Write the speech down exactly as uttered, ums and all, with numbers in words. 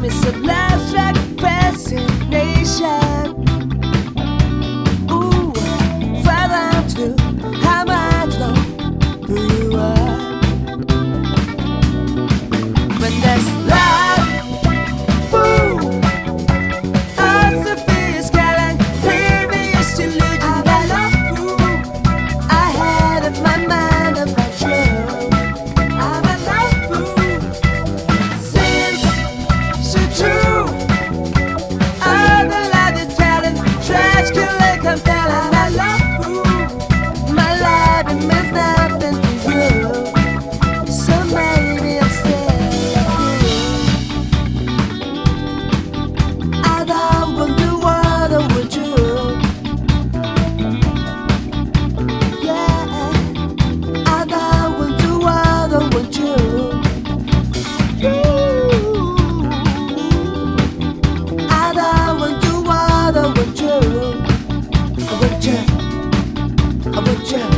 It's a last track fascination. Ooh, find out to how much know who you are. When there's love, ooh, I feel scared. Baby, you still look I love you. I had in my mind about you. I would jump.